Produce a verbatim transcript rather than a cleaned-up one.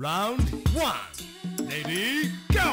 Round one, lady, go!